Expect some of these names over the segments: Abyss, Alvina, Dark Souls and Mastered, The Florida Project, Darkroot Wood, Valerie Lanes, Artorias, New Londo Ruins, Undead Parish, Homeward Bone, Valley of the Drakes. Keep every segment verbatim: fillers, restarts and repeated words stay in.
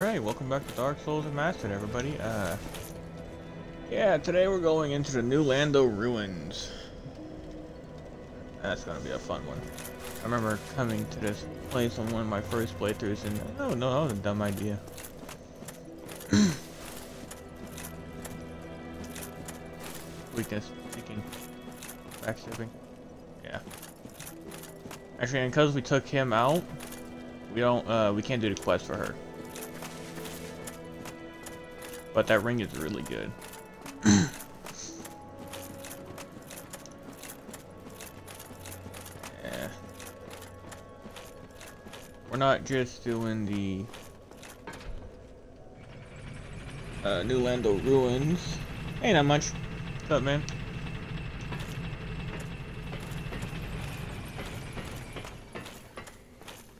Alright, welcome back to Dark Souls and Mastered, everybody. Uh, yeah, today we're going into the New Londo Ruins. That's gonna be a fun one. I remember coming to this place on one of my first playthroughs, and oh no, that was a dumb idea. Weakness, taking, backstabbing. Yeah. Actually, and because we took him out, we don't, uh, we can't do the quest for her. But that ring is really good. Yeah. We're not just doing the uh, New Londo Ruins. Ain't that much. What's up, man?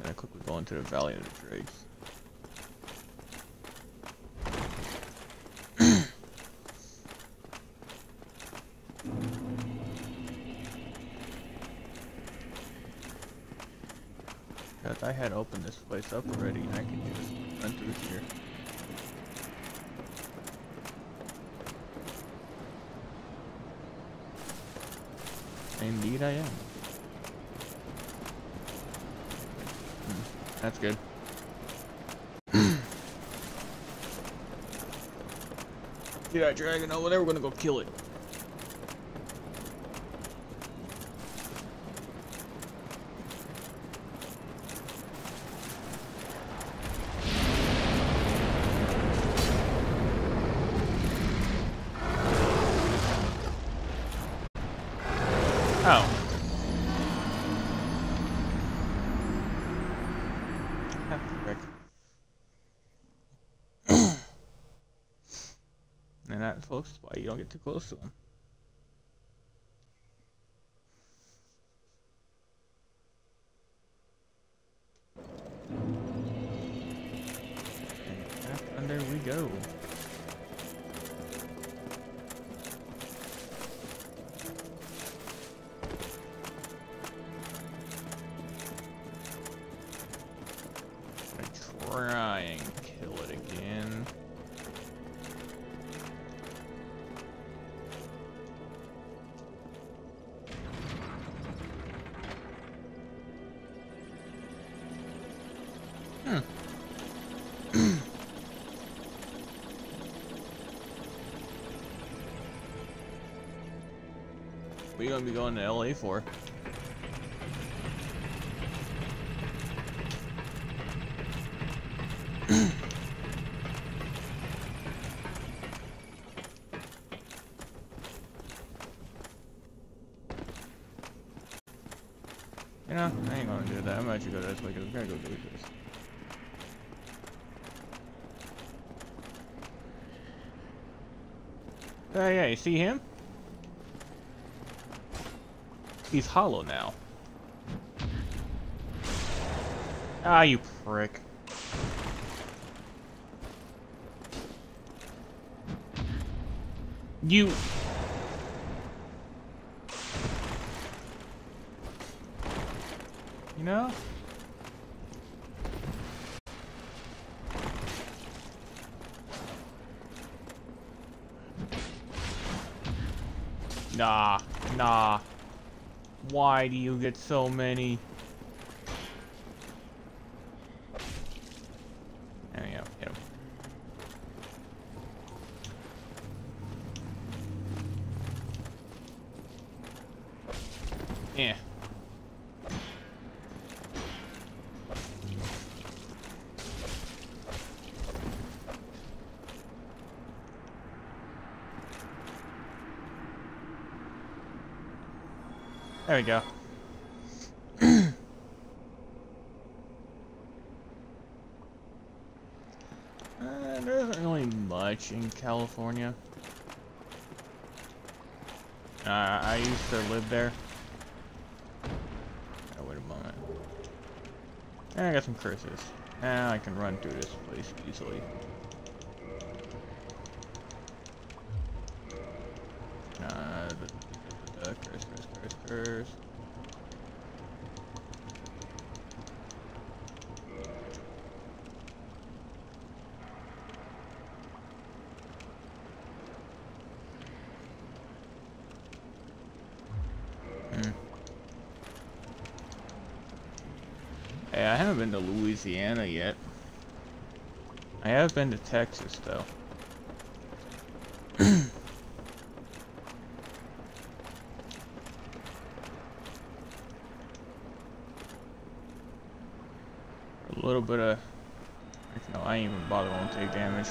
And I quickly go into the Valley of the Drakes. I had opened this place up already, and I can just run through here. Indeed I am. Hmm, that's good. See that dragon over there? We're gonna go kill it. And that's, folks, why you don't get too close to him. And back under we go. What are you gonna be going to L A for? You know, I ain't gonna do that. I'm actually gonna go this way because I'm gonna go do this. Oh uh, yeah, you see him? He's hollow now. Ah, you prick. You... You know? Nah, nah. Why do you get so many? There we go, hit him. Yeah. There we go. uh, there isn't really much in California. Uh, I used to live there. Oh, wait a moment. And I got some curses. Now I can run through this place easily. Uh, Uh, curse, curse, curse, curse. haven't been to Louisiana yet. I have been to Texas, though. A little bit of... No, I ain't even bother, won't take damage.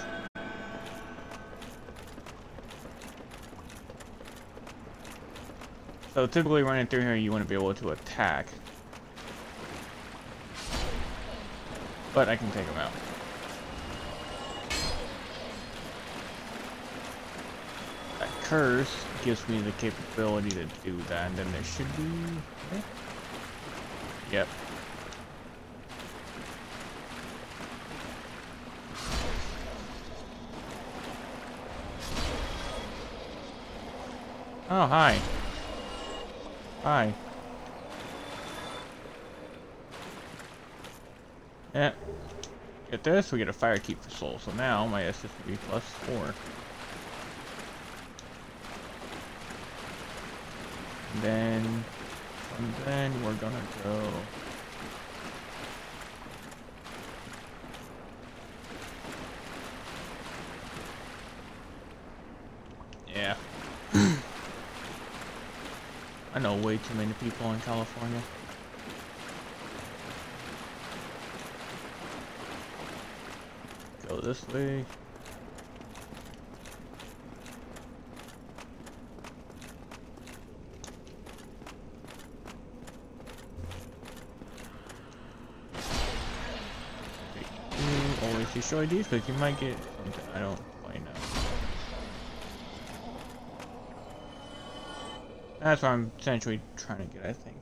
So typically running through here you wouldn't be able to attack. But I can take them out. That curse gives me the capability to do that, and then there should be... Okay. Yep. Oh, hi. Hi. Yeah. Get this, we get a fire keep for soul, so now my S S would be plus four. And then, and then we're gonna go... I know way too many people in California. Go this way. You always destroy these because you might get something. I don't quite know. That's what I'm essentially trying to get, I think.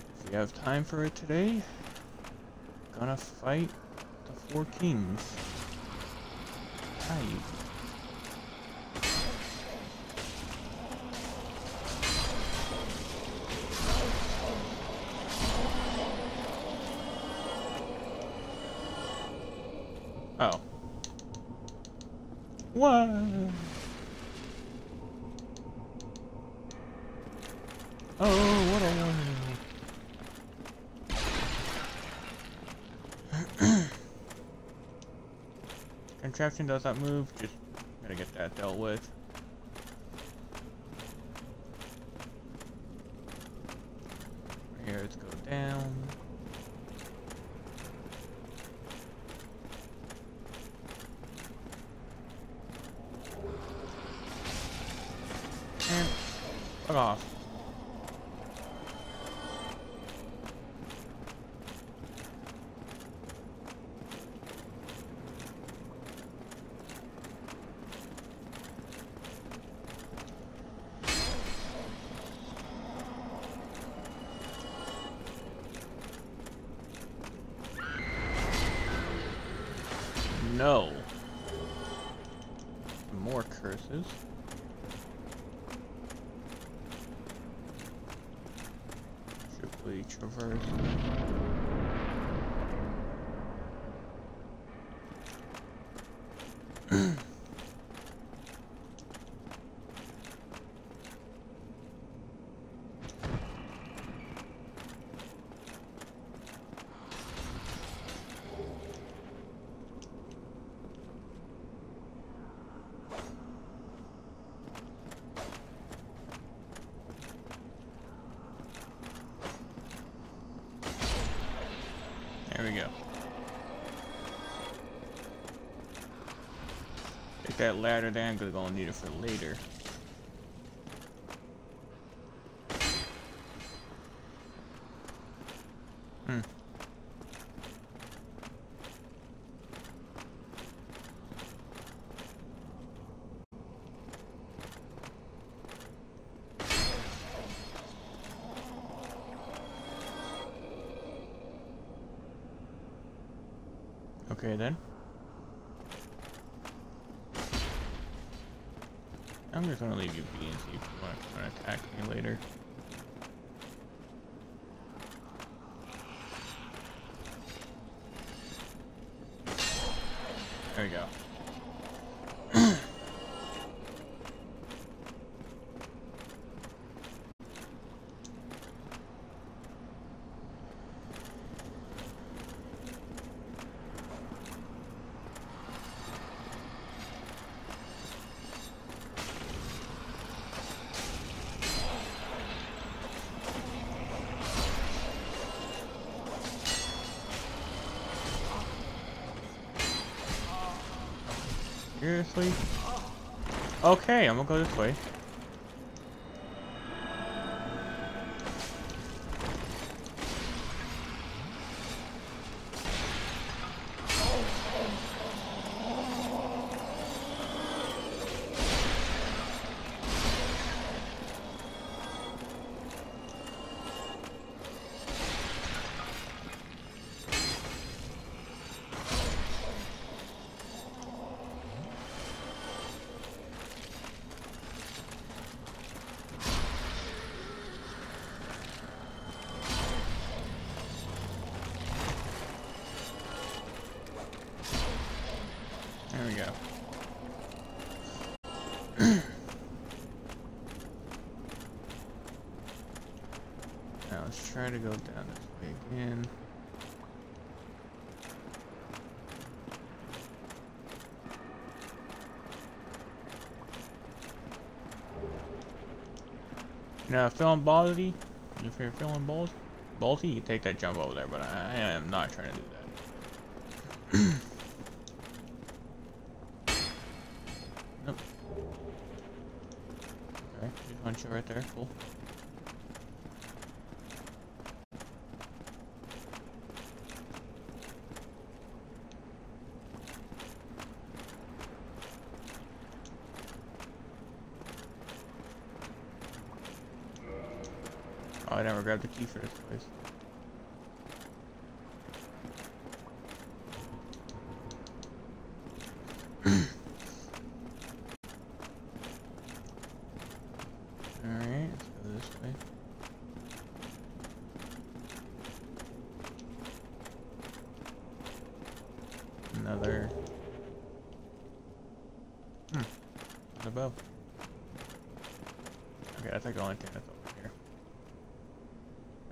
If we have time for it today, I'm gonna fight the four kings. Nice. What? Oh, what a one. Contraption does not move, just gotta get that dealt with. Right here, let's go down. Fuck off. No. More curses. Traverse. There we go. Take that ladder down, I'm gonna need it for later. Hmm. Okay then. I'm just gonna leave you be and see if you want to attack me later. There we go. Seriously? Okay, I'm gonna go this way. Try to go down this way again. Now, feeling ballsy. If you're feeling ballsy, ballsy, you can take that jump over there. But I am not trying to do that. Nope. Okay, just want you right there. Cool. I never grabbed the key for this place. Alright, let's go this way. Another. Hmm. What about? Okay, that's like the only thing that's open.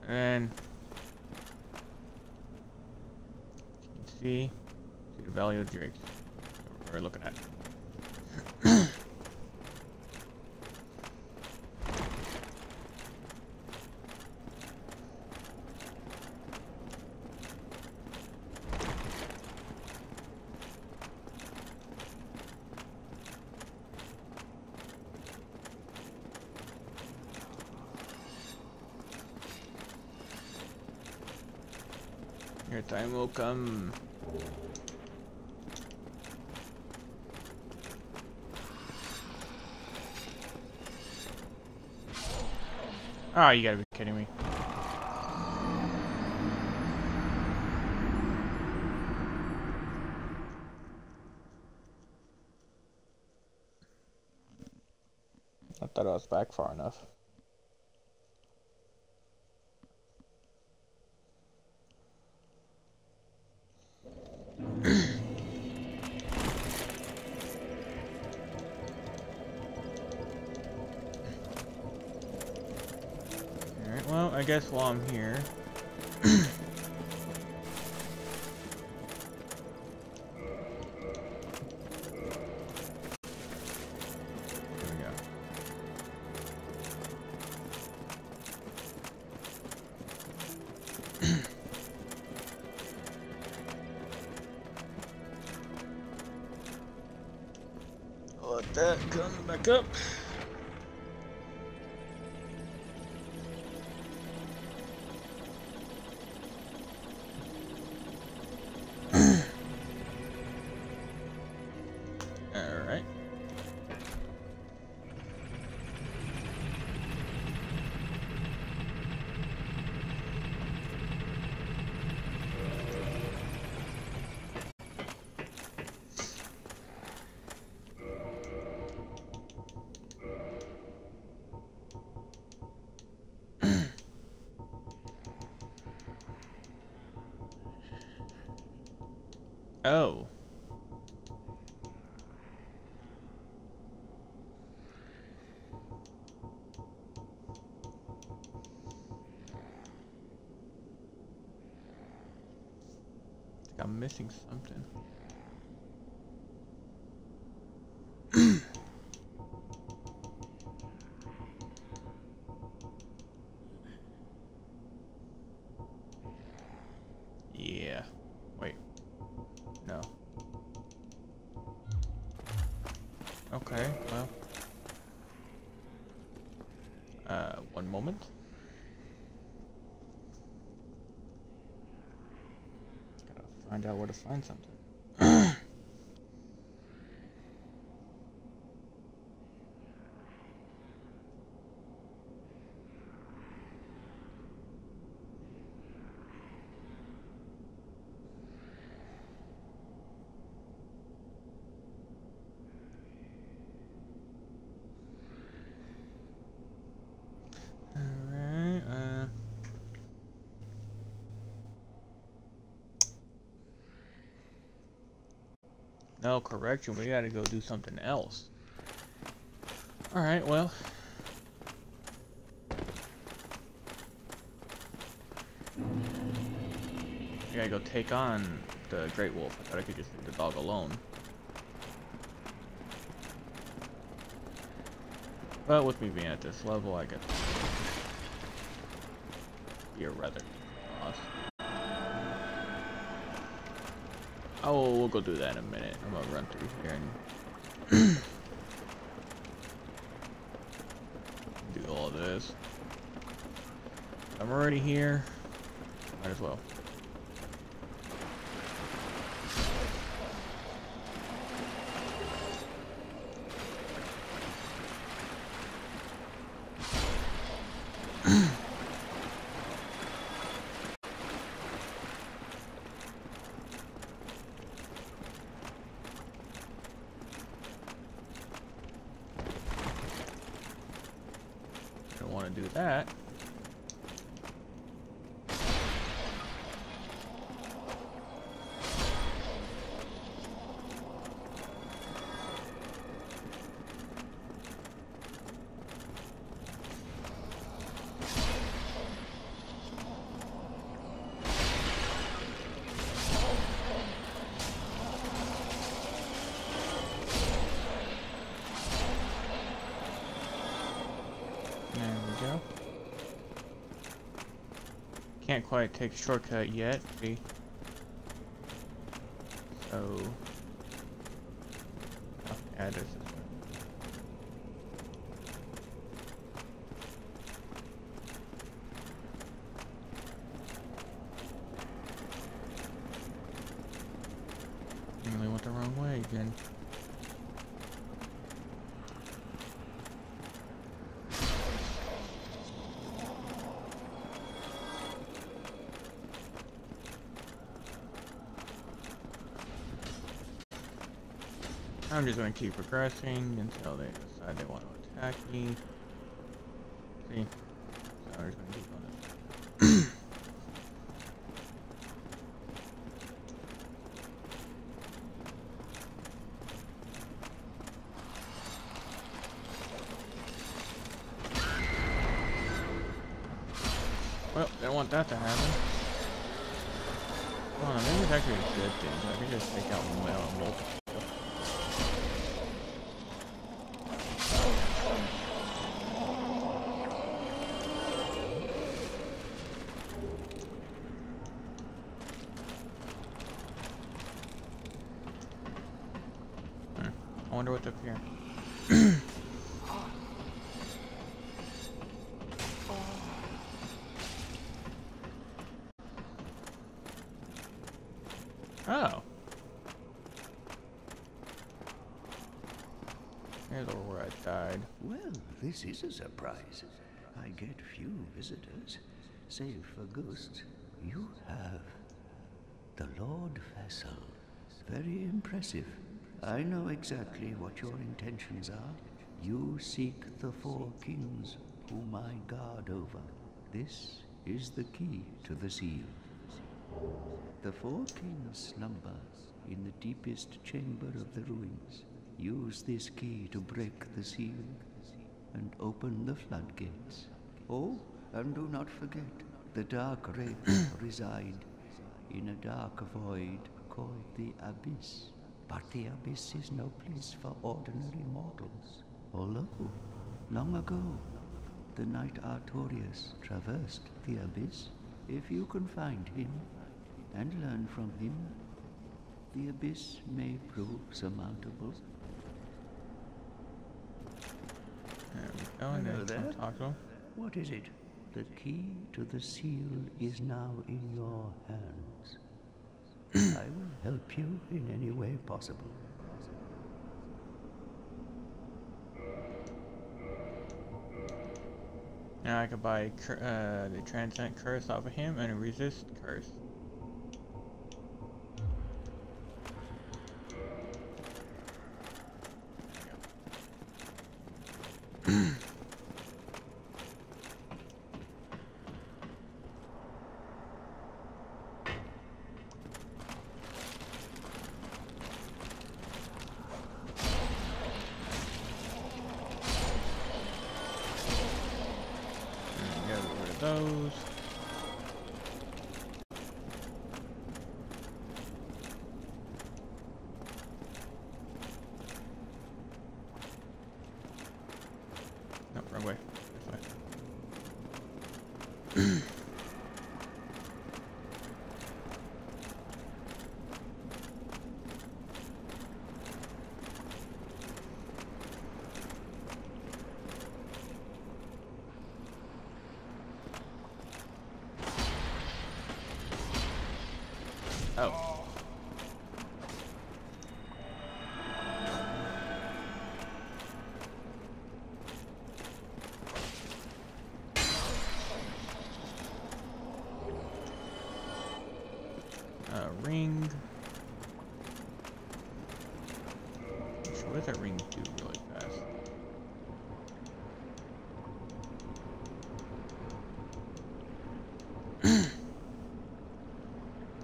And you can see, see the Valley of the Drakes. We're looking at it. Your time will come. Oh, you gotta be kidding me. I thought I was back far enough. I guess while I'm here, let that come back up. Oh. I think I'm missing something. Yeah. Wait. No. find out where to find something. No, correction, we gotta go do something else. Alright, well. I gotta go take on the Great Wolf. I thought I could just leave the dog alone. But with me being at this level, I could be a rather boss. Oh, we'll go do that in a minute. I'm gonna run through here and do all this. I'm already here. Might as well. Can't quite take shortcut yet, see? So, oh, yeah, there's this one. I really went the wrong way again. I'm just going to keep progressing until they decide they want to attack me. See? So I'm just going to keep on this. Well, they don't want that to happen. Hold on, maybe it's actually a good thing. I can just take out one and multiple. I wonder what's up here. Oh. Here's where I died. Well, this is a surprise. I get few visitors, save for ghosts. You have the Lord Vessel. Very impressive. I know exactly what your intentions are. You seek the four kings whom I guard over. This is the key to the seal. The four kings slumber in the deepest chamber of the ruins. Use this key to break the seal and open the floodgates. Oh, and do not forget, the dark wraiths reside in a dark void called the Abyss. But the Abyss is no place for ordinary mortals. Although, long ago, the knight Artorias traversed the Abyss. If you can find him and learn from him, the Abyss may prove surmountable. There we go, there. What is it? The key to the seal is now in your hands. I will help you in any way possible. Now I could buy uh, the Transcendent Curse off of him and Resist Curse.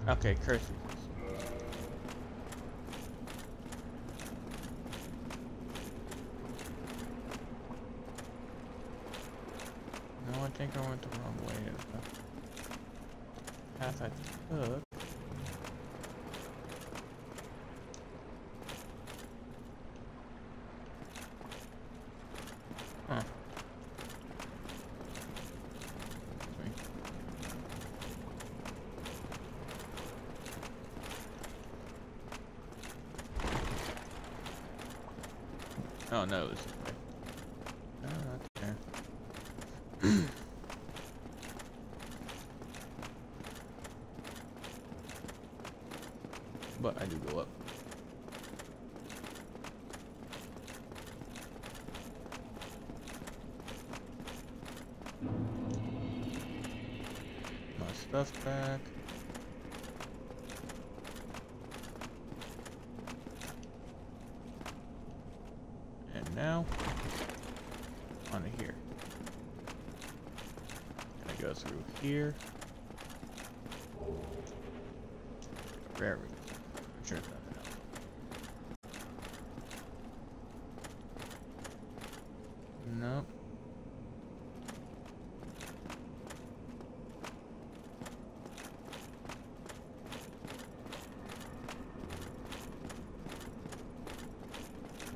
Okay, curse. No, I think I went the wrong way. The path I took. Huh. Oh no, it was this way. No, that's fair. But I do go up. My stuff back. Now, on to here. Gonna go through here. There we go. I'm sure it's not enough. Nope.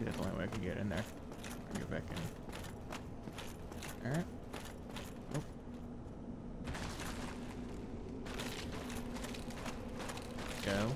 That's the only way I can get in there. I can go back in. Alright. Oh. Go.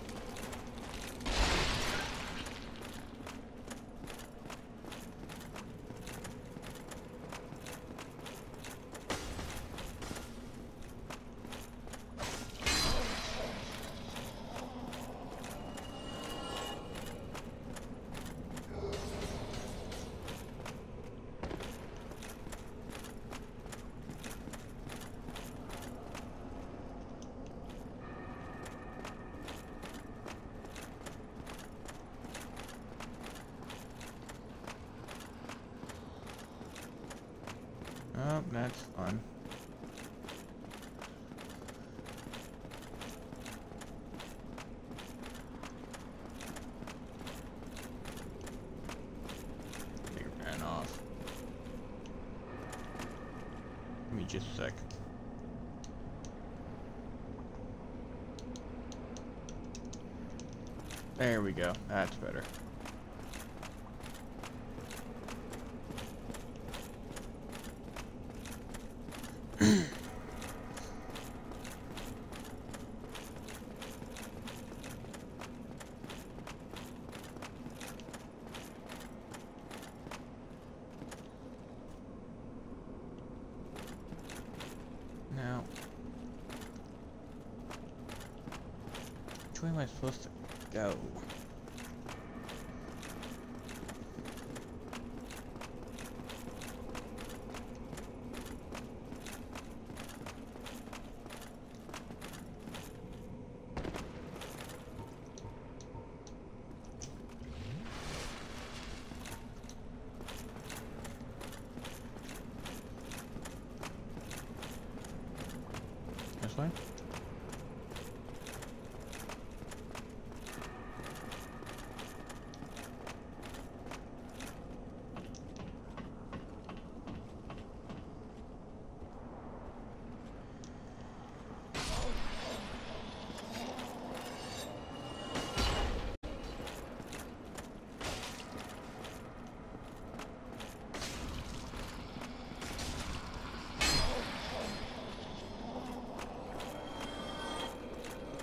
Oh, that's fun. They ran off. Give me just a sec. There we go. That's better. Which way am I supposed to go?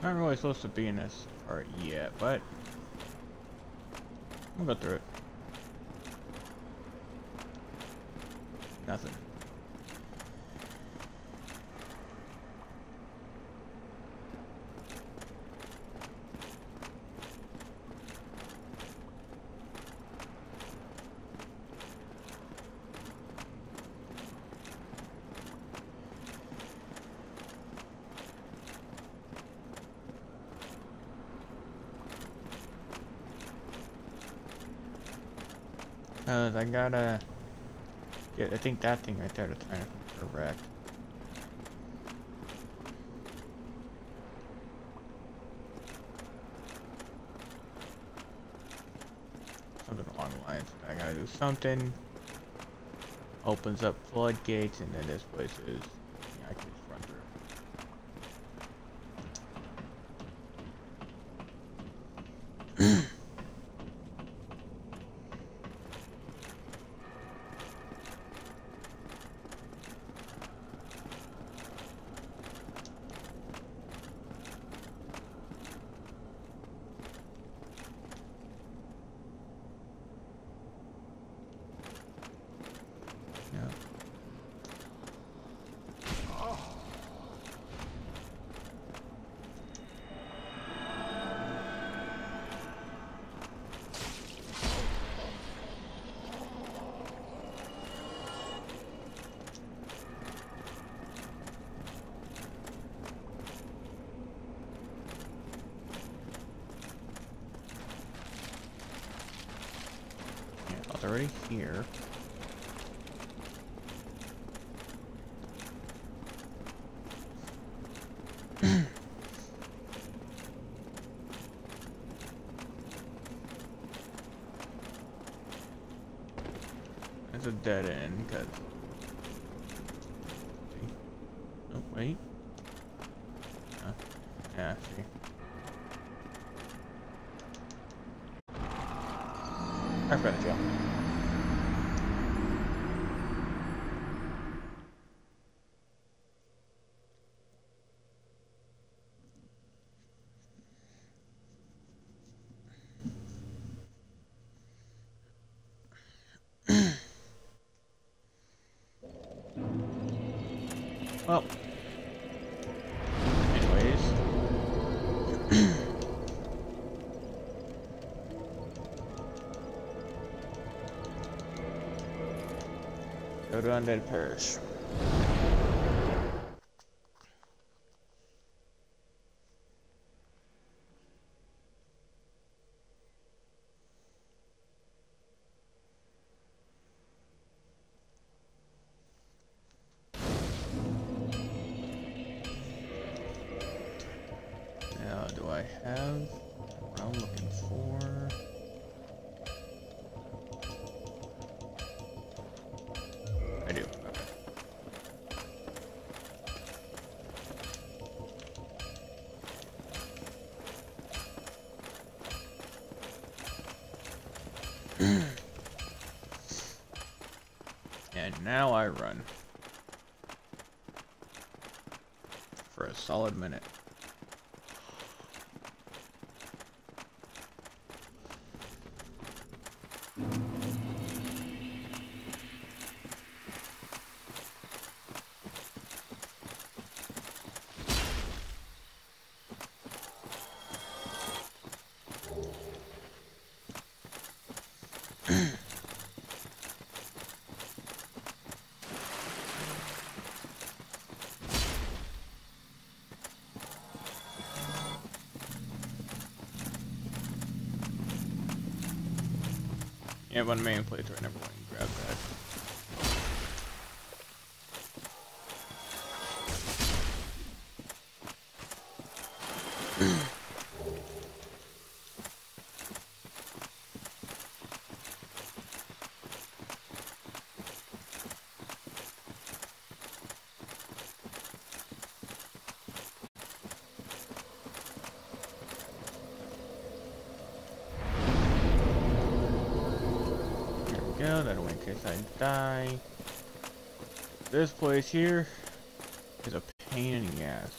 I'm not really supposed to be in this part yet, but we'll go through it. Nothing. Uh, I gotta get, I think that thing right there to try to correct. Something along the lines. I gotta do something. Opens up floodgates, and then this place is, yeah, I can just run through. Already here. It's a dead end, cause oh wait. Uh, yeah, see. I forgot to jump. Well, anyways, go to Undead Parish. And now I run for a solid minute. Yeah, one main plate right, never mind. Grab that. Die. This place here is a pain in the ass.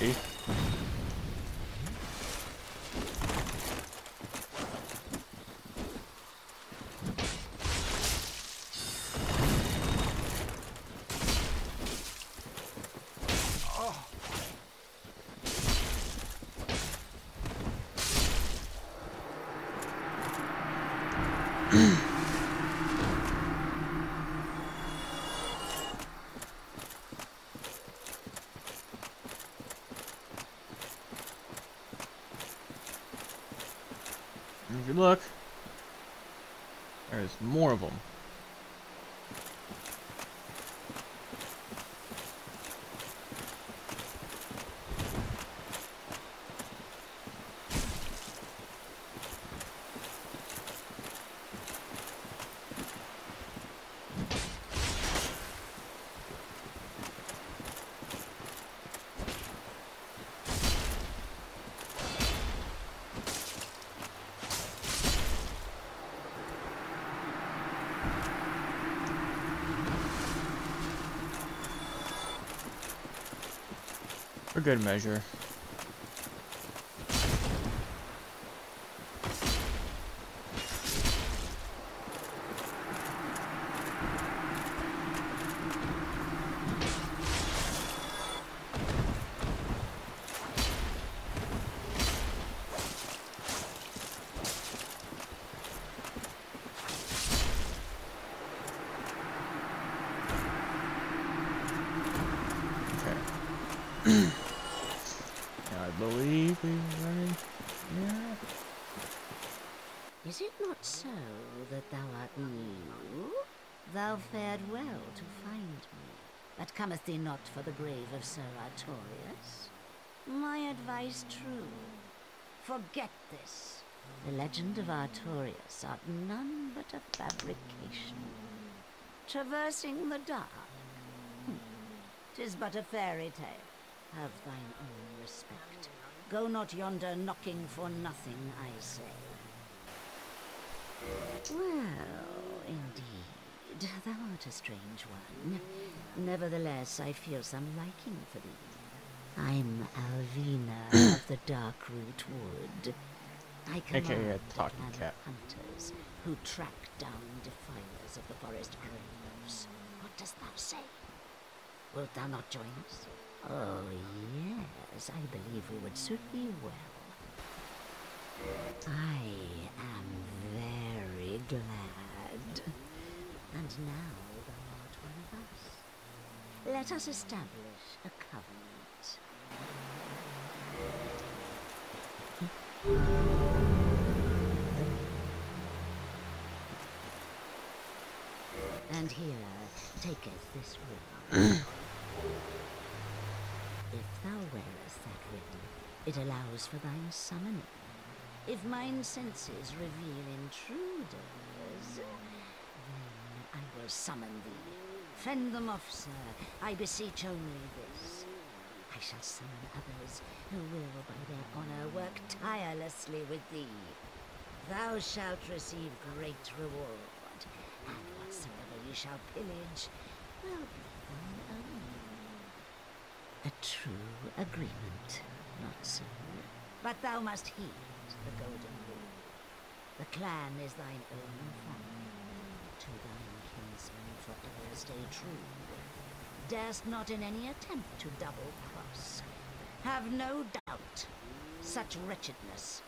See? If you look, there's more of them. For good measure. Is it not so that thou art new? Thou fared well to find me, but comest thee not for the grave of Sir Artorias? My advice true. Forget this. The legend of Artorias art none but a fabrication. Traversing the dark. Hm. 'Tis but a fairy tale. Have thine own respect. Go not yonder knocking for nothing, I say. Well, indeed, thou art a strange one. Nevertheless, I feel some liking for thee. I'm Alvina of the Darkroot Wood. I command the hunters who track down defilers of the forest groves. What dost thou say? Wilt thou not join us? Oh, yes, I believe we would suit thee well. I am glad. And now thou art one of us. Let us establish a covenant. And here taketh this ring. If thou wearest that ring, it allows for thine summoning. If mine senses reveal intruders, then I will summon thee. Fend them off, sir. I beseech only this. I shall summon others who will, by their honor, work tirelessly with thee. Thou shalt receive great reward, and whatsoever ye shall pillage will be thine own. A true agreement, not so. But thou must heed the golden rule. The clan is thine own family. To thine kinsmen forever stay true. Darest not in any attempt to double cross. Have no doubt. out. Such wretchedness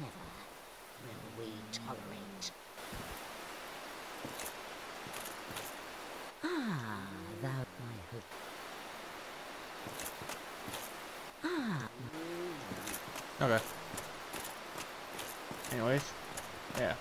never will we tolerate. Ah, thou my hope. Ah. Okay. Anyways, yeah.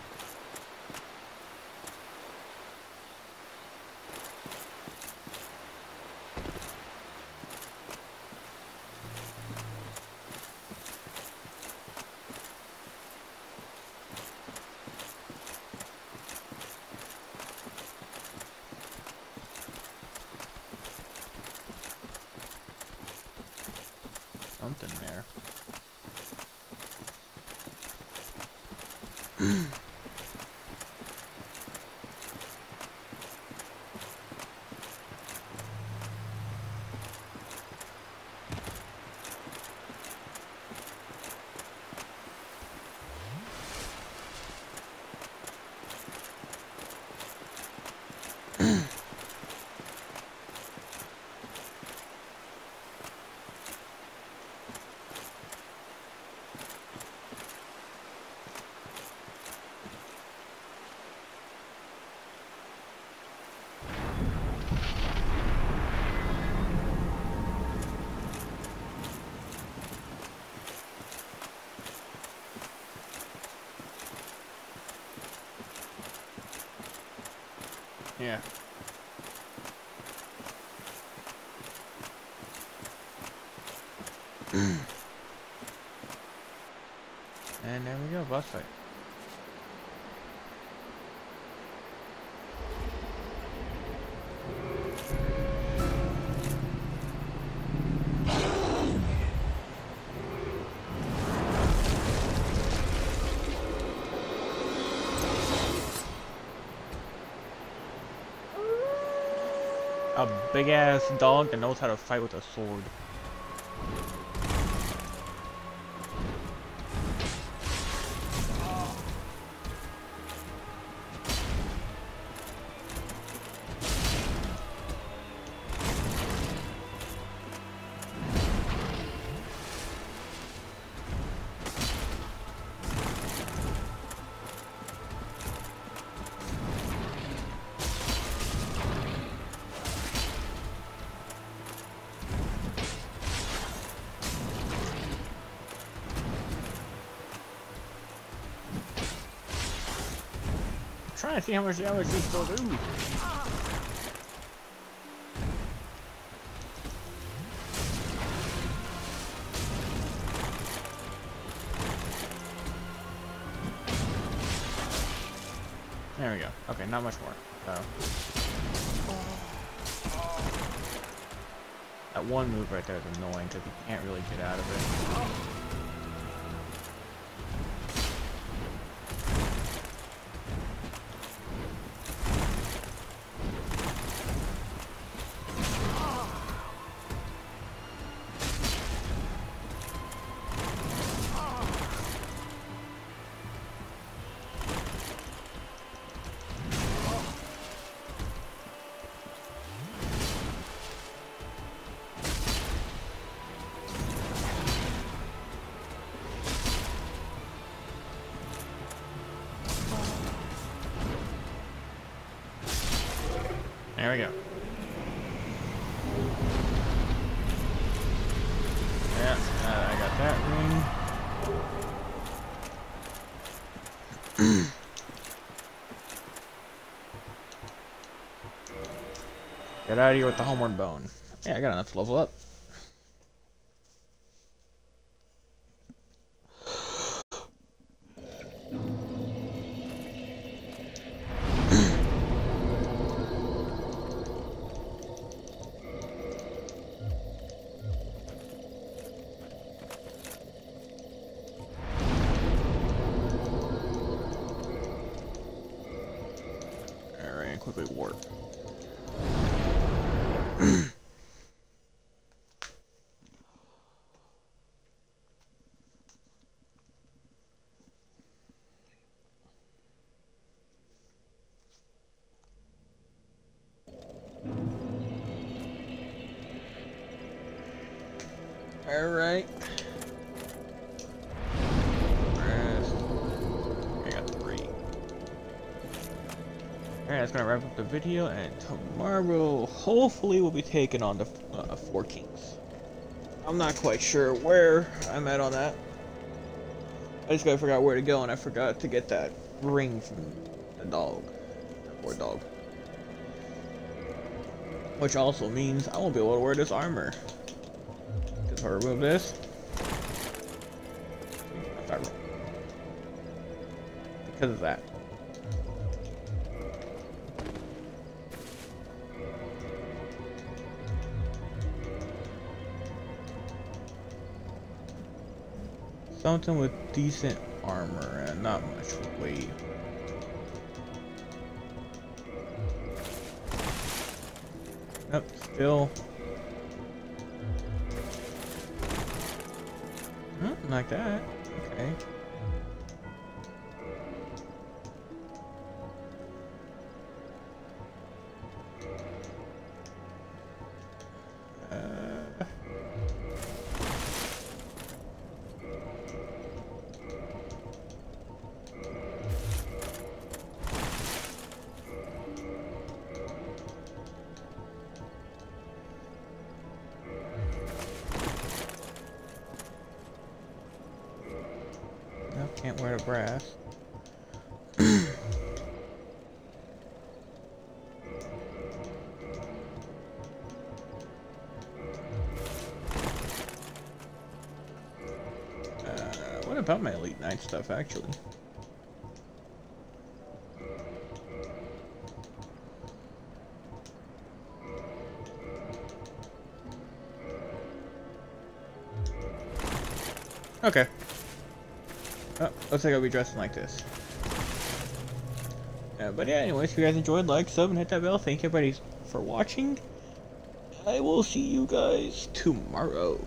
Yeah. And there we go, boss fight. A big ass dog that knows how to fight with a sword. I see how much damage this will do. There we go. Okay, not much more. So that one move right there is annoying because you can't really get out of it. There we go. Yeah, uh, I got that ring. Get out of here with the Homeward Bone. Yeah, I got enough to level up. All right. Alright, that's gonna wrap up the video, and tomorrow hopefully we'll be taking on the uh, Four Kings. I'm not quite sure where I'm at on that. I just gotta figure out where to go, and I forgot to get that ring from the dog. Poor dog. Which also means I won't be able to wear this armor. Because if I remove this, if I remove, because of that. Something with decent armor and not much weight. Yep, still. Oh, like that. Okay. Can't wear the brass. uh, what about my Elite Knight stuff, actually? Okay. Oh, looks like I'll be dressing like this. Uh, but yeah, anyways, if you guys enjoyed, like, sub, and hit that bell. Thank you, everybody, for watching. I will see you guys tomorrow.